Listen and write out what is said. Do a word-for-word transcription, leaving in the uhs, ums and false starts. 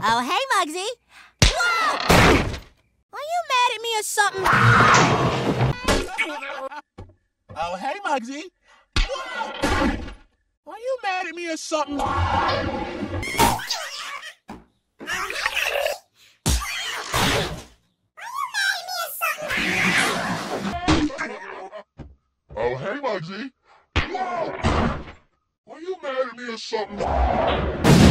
Oh, hey, Muggsy. Whoa! Are you mad at me or something? Oh, hey, Muggsy. Whoa! Are you mad at me or something? Oh, hey, Muggsy. Whoa! Are you mad at me or something?